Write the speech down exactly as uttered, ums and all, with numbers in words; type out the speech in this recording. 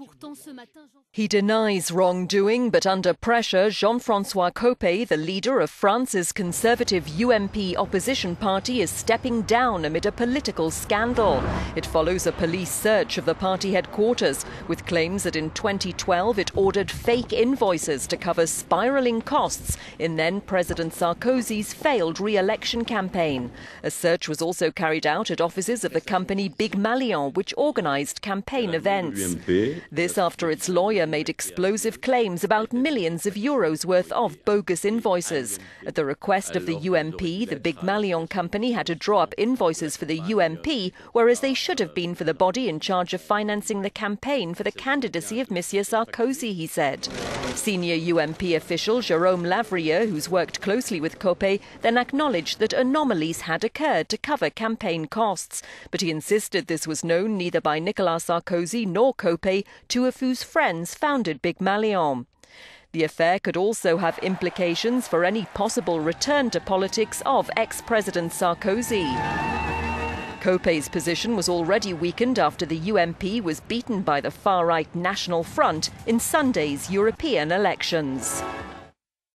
Pourtant, ce matin, Jean... He denies wrongdoing, but under pressure, Jean-François Copé, the leader of France's conservative U M P opposition party, is stepping down amid a political scandal. It follows a police search of the party headquarters, with claims that in twenty twelve it ordered fake invoices to cover spiralling costs in then-President Sarkozy's failed re-election campaign. A search was also carried out at offices of the company Bygmalion, which organised campaign events. This after its lawyer made explosive claims about millions of euros worth of bogus invoices. At the request of the U M P, the Bygmalion company had to draw up invoices for the U M P, whereas they should have been for the body in charge of financing the campaign for the candidacy of Monsieur Sarkozy, he said. Senior U M P official Jérôme Lavrieux, who's worked closely with Copé, then acknowledged that anomalies had occurred to cover campaign costs, but he insisted this was known neither by Nicolas Sarkozy nor Copé, two of whose friends founded Bygmalion. The affair could also have implications for any possible return to politics of ex-President Sarkozy. Copé's position was already weakened after the U M P was beaten by the far-right National Front in Sunday's European elections.